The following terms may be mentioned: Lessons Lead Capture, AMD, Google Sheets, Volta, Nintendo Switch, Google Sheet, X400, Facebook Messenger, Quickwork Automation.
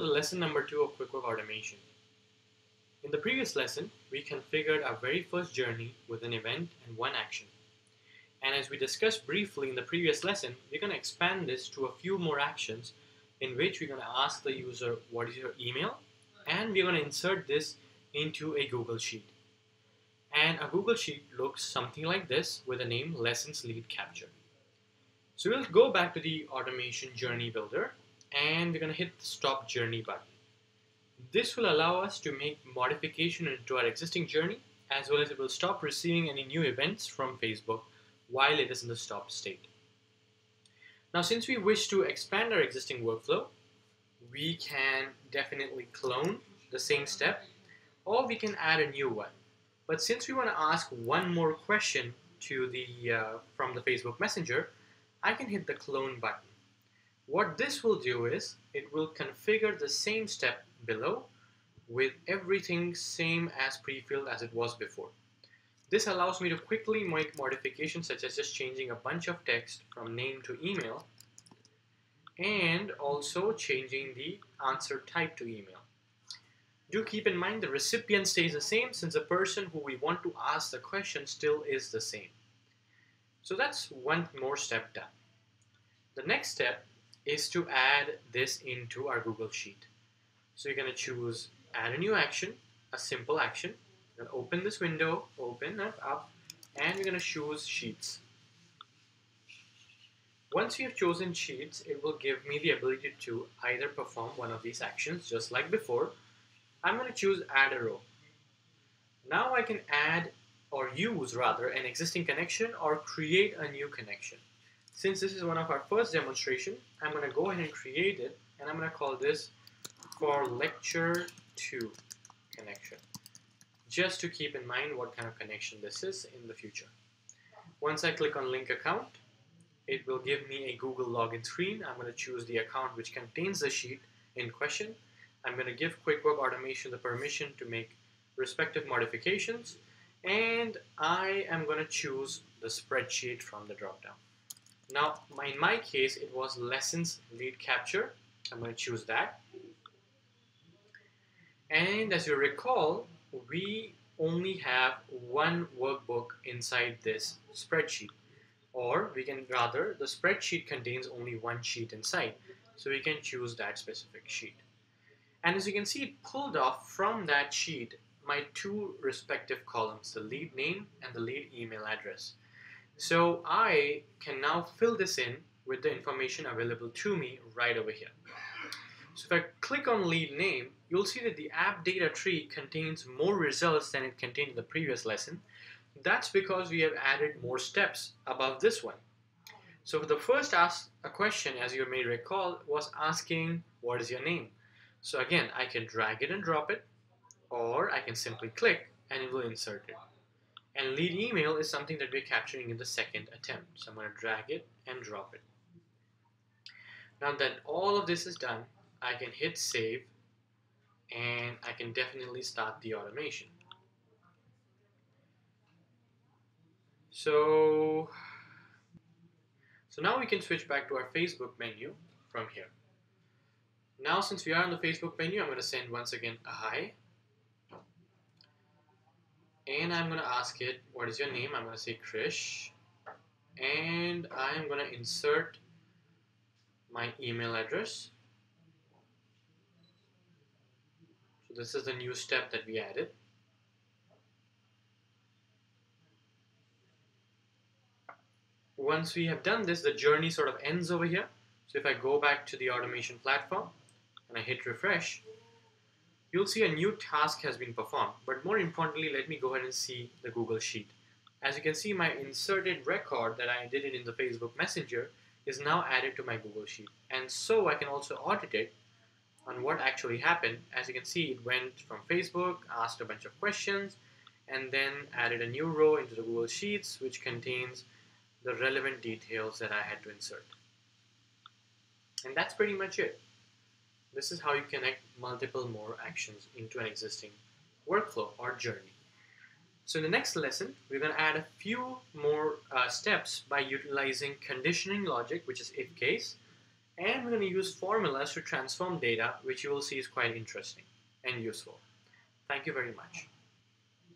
to the lesson number 2 of Quickwork Automation. In the previous lesson, we configured our very first journey with an event and one action. And as we discussed briefly in the previous lesson, we're going to expand this to a few more actions in which we're going to ask the user, what is your email? And we're going to insert this into a Google Sheet. And a Google Sheet looks something like this with the name Lessons Lead Capture. So we'll go back to the Automation Journey Builder and we're going to hit the Stop Journey button. This will allow us to make modification into our existing journey, as well as it will stop receiving any new events from Facebook while it is in the stop state. Now, since we wish to expand our existing workflow, we can definitely clone the same step, or we can add a new one. But since we want to ask one more question to the from the Facebook Messenger, I can hit the clone button. What this will do is, it will configure the same step below with everything same as pre-filled as it was before. This allows me to quickly make modifications such as just changing a bunch of text from name to email, and also changing the answer type to email. Do keep in mind the recipient stays the same, since the person who we want to ask the question still is the same. So that's one more step done. The next step is to add this into our Google Sheet. So you're going to choose add a new action, a simple action. You're going to open this window, open it up, and you're going to choose Sheets. Once you have chosen Sheets, it will give me the ability to either perform one of these actions just like before. I'm going to choose add a row. Now I can add or use rather an existing connection or create a new connection. Since this is one of our first demonstration, I'm going to go ahead and create it, and I'm going to call this for lecture 2 connection, just to keep in mind what kind of connection this is in the future. Once I click on link account, it will give me a Google login screen. I'm going to choose the account which contains the sheet in question. I'm going to give Quickwork Automation the permission to make respective modifications, and I am going to choose the spreadsheet from the dropdown. Now, in my case, it was Lessons Lead Capture. I'm going to choose that. And as you recall, we only have one workbook inside this spreadsheet. Or we can rather, the spreadsheet contains only one sheet inside. So we can choose that specific sheet. And as you can see, it pulled off from that sheet my two respective columns, the lead name and the lead email address. So I can now fill this in with the information available to me right over here. So if I click on lead name, you'll see that the app data tree contains more results than it contained in the previous lesson. That's because we have added more steps above this one. So the first ask a question, as you may recall, was asking, what is your name? So again, I can drag it and drop it, or I can simply click and it will insert it. And lead email is something that we're capturing in the second attempt. So I'm going to drag it and drop it. Now that all of this is done, I can hit save, and I can definitely start the automation. So now we can switch back to our Facebook menu from here. Now since we are on the Facebook menu, I'm going to send once again a hi. And I'm going to ask it, what is your name? I'm going to say Krish. And I'm going to insert my email address. So this is the new step that we added. Once we have done this, the journey sort of ends over here. So if I go back to the automation platform and I hit refresh, you'll see a new task has been performed. But more importantly, let me go ahead and see the Google Sheet. As you can see, my inserted record that I did in the Facebook Messenger is now added to my Google Sheet. And so I can also audit it on what actually happened. As you can see, it went from Facebook, asked a bunch of questions, and then added a new row into the Google Sheets, which contains the relevant details that I had to insert. And that's pretty much it. This is how you connect multiple more actions into an existing workflow or journey. So in the next lesson, we're going to add a few more steps by utilizing conditioning logic, which is if case, And we're going to use formulas to transform data, which you will see is quite interesting and useful. Thank you very much.